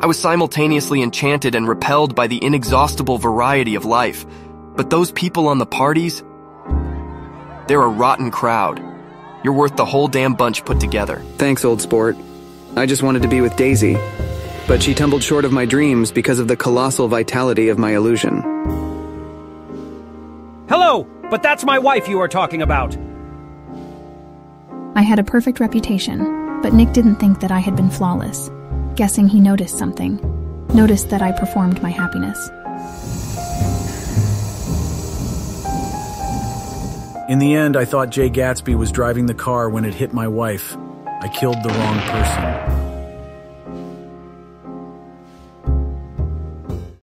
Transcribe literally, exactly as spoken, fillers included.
I was simultaneously enchanted and repelled by the inexhaustible variety of life. But those people on the parties? They're a rotten crowd. You're worth the whole damn bunch put together. Thanks, old sport. I just wanted to be with Daisy, but she tumbled short of my dreams because of the colossal vitality of my illusion. Hello, but that's my wife you are talking about. I had a perfect reputation, but Nick didn't think that I had been flawless. Guessing he noticed something, noticed that I performed my happiness. In the end, I thought Jay Gatsby was driving the car when it hit my wife. I killed the wrong person.